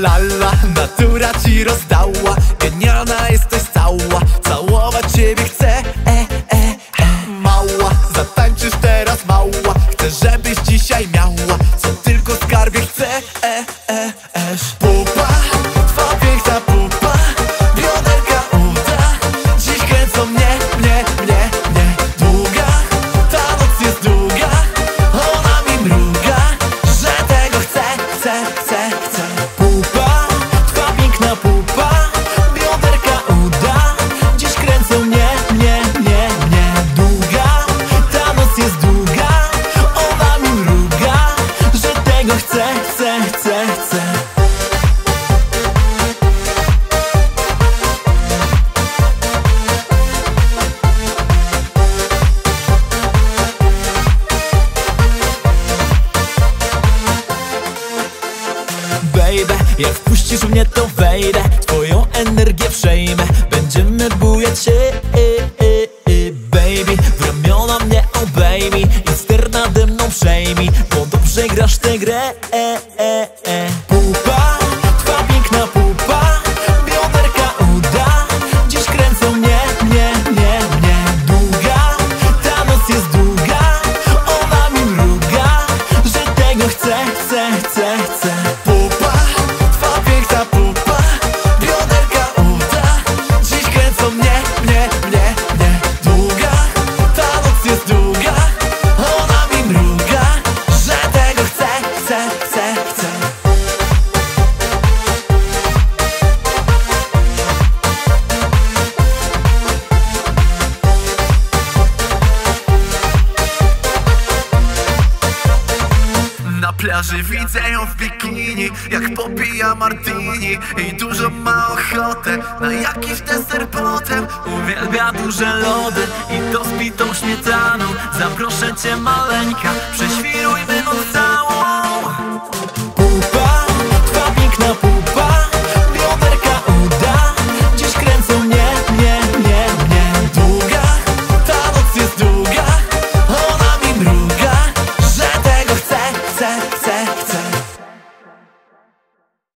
la la, natura ci rozdała, genialna jesteś cała, całować ciebie chcę, mała, zatańczysz teraz mała, chcę żebyś dzisiaj miała, co tylko skarbie chcę, Pupa, twa piękna pupa, bioderka uda, dziś kręcą mnie. Długa, ta noc jest długa, ona mi mruga, że tego chcę. Pupa, twa piękna pupa, bioderka uda, dziś kręcą mnie. Długa, ta noc jest długa, ona mi mruga, że tego chcę. Baby, jak wpuścisz mnie, to wejdę, twoją energię przejmę, będziemy bujać się, baby, w ramiona mnie obejmij i ster nade mną przejmij, bo dobrze grasz tę grę, Pupa, twa piękna pupa, bioderka uda, dziś kręcą mnie. Długa, ta noc jest długa, ona mi mruga, że tego chcę. Na plaży widzę ją w bikini, jak popija martini i dużo ma ochotę na jakiś deser potem. Uwielbia duże lody i to z bitą śmietaną. Zaproszę cię, maleńka, prześwirujmy noc.